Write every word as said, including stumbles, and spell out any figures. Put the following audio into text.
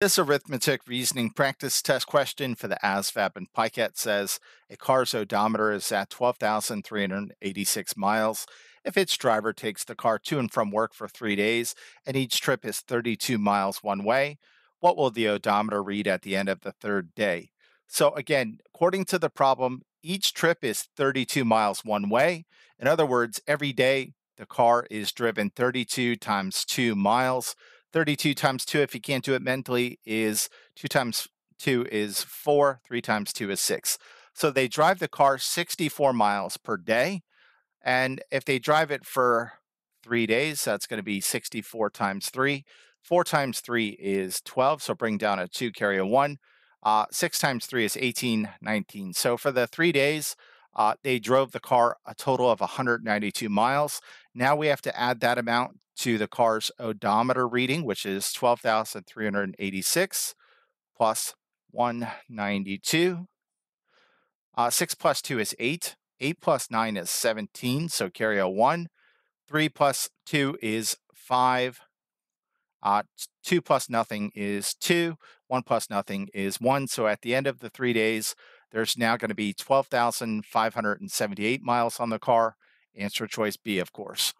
This arithmetic reasoning practice test question for the A S V A B and P I C A T says a car's odometer is at twelve thousand three hundred eighty-six miles if its driver takes the car to and from work for three days and each trip is thirty-two miles one way. What will the odometer read at the end of the third day? So again, according to the problem, each trip is thirty-two miles one way. In other words, every day the car is driven thirty-two times two miles. thirty-two times two, if you can't do it mentally, is two times two is four, three times two is six. So they drive the car sixty-four miles per day. And if they drive it for three days, that's going to be sixty-four times three. Four times three is twelve. So bring down a two, carry a one. Uh, six times three is eighteen, nineteen. So for the three days, uh, they drove the car a total of one hundred ninety-two miles. Now we have to add that amount to the car's odometer reading, which is twelve thousand three hundred eighty-six plus one hundred ninety-two. Uh, six plus two is eight. eight plus nine is seventeen, so carry a one. three plus two is five. Uh, two plus nothing is two. one plus nothing is one. So at the end of the three days, there's now going to be twelve thousand five hundred seventy-eight miles on the car. Answer choice B, of course.